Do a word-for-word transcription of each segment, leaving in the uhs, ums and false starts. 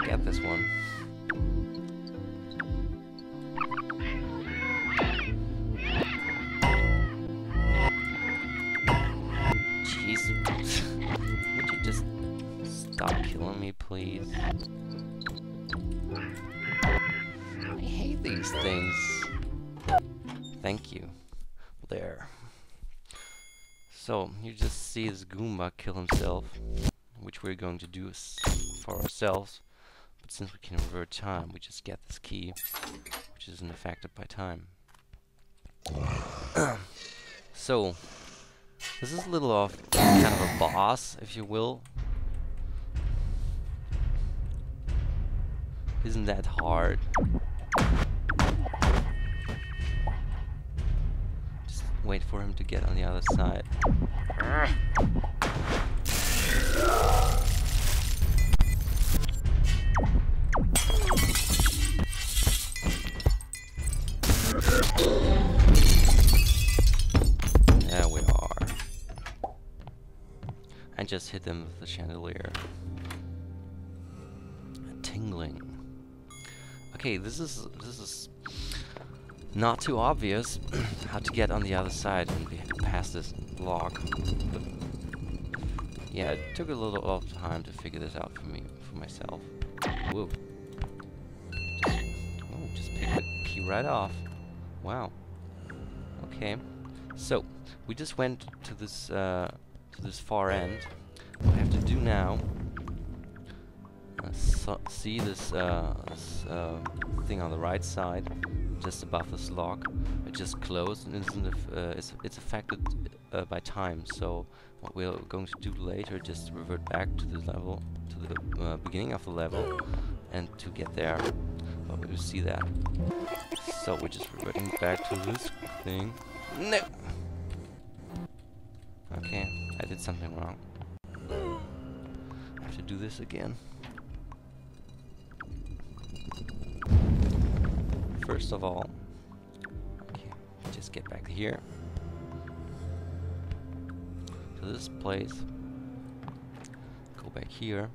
always get this one. Jeez. Would you just stop killing me, please? I hate these things. Thank you. There. So, you just see this Goomba kill himself, which we're going to do for ourselves, but since we can revert time, we just get this key, which isn't affected by time. So, this is a little off, kind of a boss, if you will. Isn't that hard? Wait for him to get on the other side. There we are. And just hit them with the chandelier. A tingling. Okay, this is this is not too obvious how to get on the other side and be past this block. But yeah, it took a little off time to figure this out for me, for myself. Whoa. Just, oh, just picked the key right off. Wow. Okay. So we just went to this uh, to this far end. What I have to do now. Uh, so see this, uh, this uh, thing on the right side. Just above this lock, it just closed and isn't if, uh, it's, it's affected uh, by time. So what we're going to do later, just revert back to the level, to the uh, beginning of the level, and to get there. But we see that. So we're just reverting back to this thing. No. Okay, I did something wrong. I have to do this again. First of all, okay, just get back here to this place. Go back here.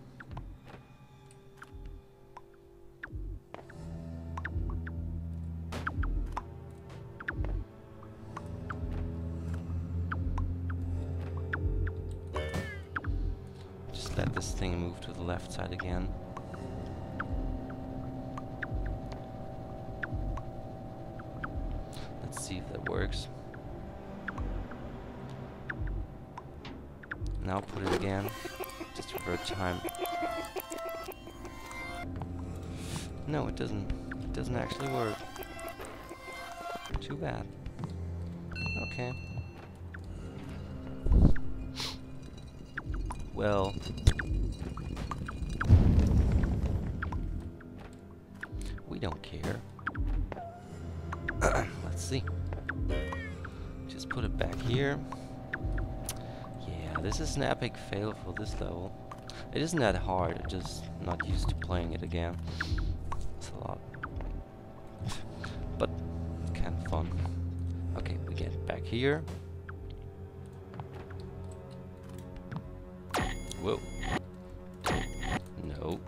Just let this thing move to the left side again. Let's see if that works. Now put it again. Just revert time. No, it doesn't. It doesn't actually work. Too bad. Okay. Well. We don't care. See. Just put it back here. Yeah, this is an epic fail for this level. It isn't that hard, I'm just not used to playing it again. It's a lot. But it's kind of fun. Okay, we get back here. Whoa. No.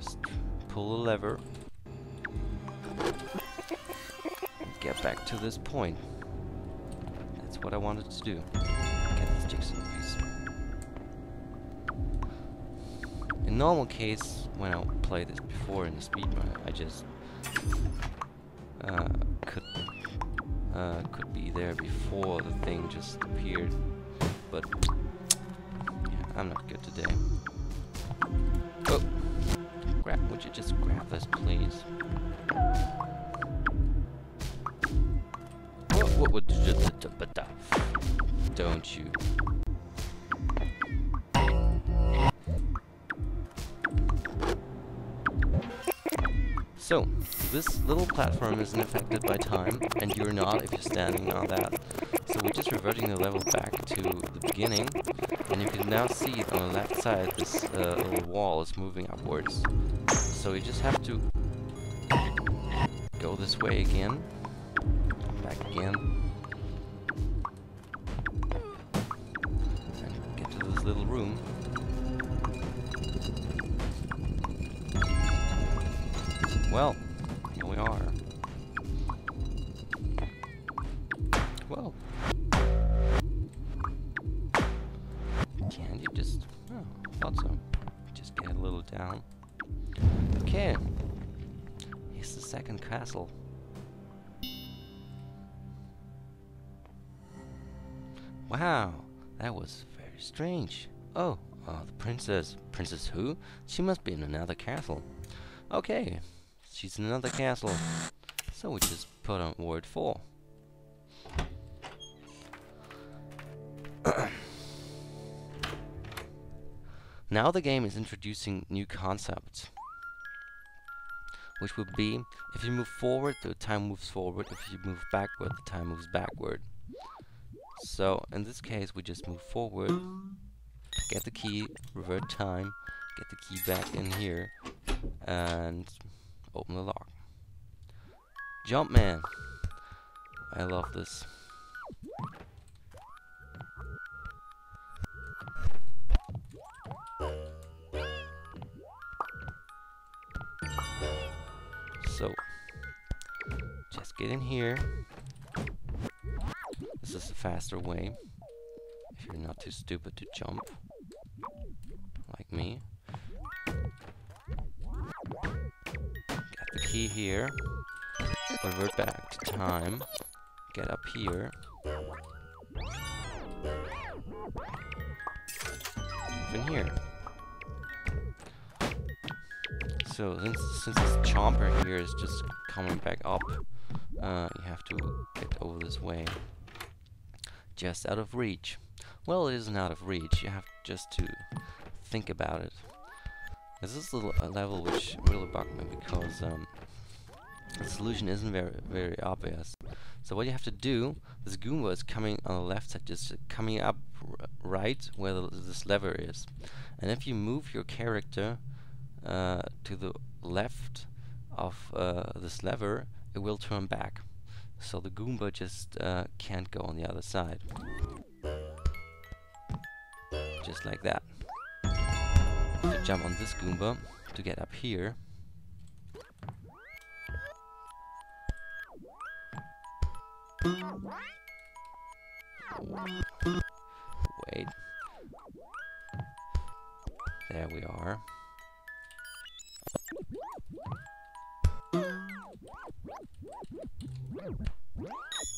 Just pull the lever. And get back to this point. That's what I wanted to do. Get this jigsaw piece. In normal case, when I played this before in the speedrun, I just uh, could uh, could be there before the thing just appeared, but. I'm not good today. Oh! Grab, would you just grab this, please? What, what would you just... Don't you? So, this little platform isn't affected by time, and you're not if you're standing on that. So we're just reverting the level back to the beginning. And you can now see on the left side this uh, little wall is moving upwards. So you just have to Go this way again. Back again. And get to this little room. Well, here we are. Well. Can't you just... Oh, I thought so. Just get a little down. Okay. Here's the second castle. Wow, that was very strange. Oh, oh, the princess. Princess who? She must be in another castle. Okay. She's in another castle, so we just put on word four. Now the game is introducing new concepts, which would be, if you move forward, the time moves forward, if you move backward, the time moves backward. So, in this case, we just move forward, get the key, revert time, get the key back in here, and... open the lock. Jumpman! I love this. So, just get in here. This is a faster way, if you're not too stupid to jump, like me. Key here, revert back to time, get up here, even here. So since, since this chomper here is just coming back up, uh, you have to get over this way, just out of reach. Well, it isn't out of reach, you have just to think about it. This is a little uh, level which really bugged me because um, the solution isn't very very obvious. So what you have to do, this Goomba is coming on the left side, just coming up r right where the, this lever is. And if you move your character uh, to the left of uh, this lever, it will turn back. So the Goomba just uh, can't go on the other side. Just like that. To jump on this Goomba to get up here. Wait. There we are.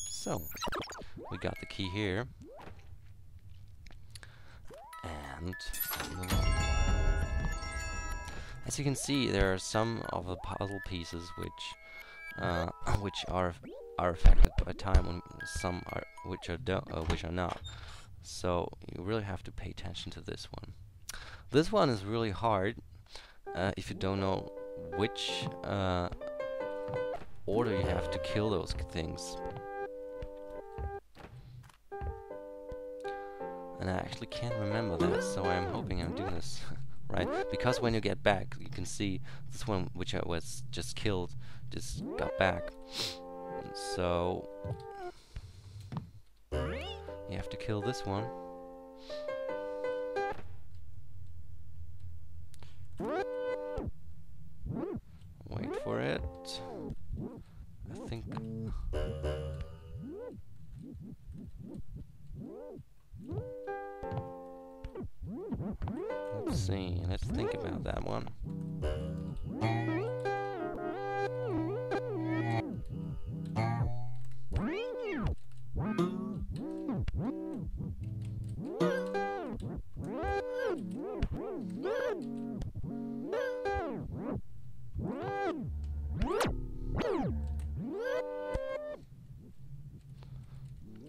So, we got the key here. And... as you can see, there are some of the puzzle pieces which uh, which are are affected by time, and some are which are do uh, which are not. So you really have to pay attention to this one. This one is really hard uh, if you don't know which uh, order you have to kill those things. And I actually can't remember that, so I'm hoping I'm doing this. Right? Because when you get back, you can see this one, which I was just killed, just got back. So you have to kill this one. Wait for it. I think. Let's see, let's think about that one.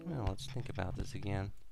Well, let's think about this again.